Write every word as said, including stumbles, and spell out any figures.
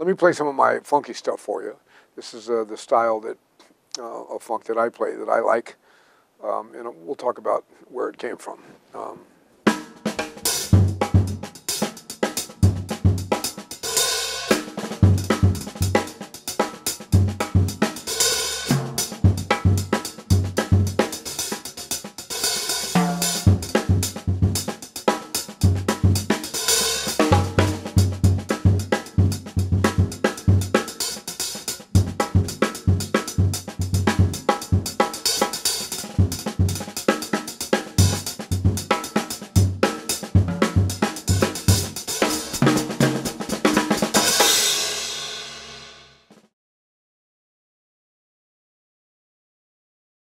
Let me play some of my funky stuff for you. This is uh, the style that, uh, of funk that I play, that I like, um, and we'll talk about where it came from. Um,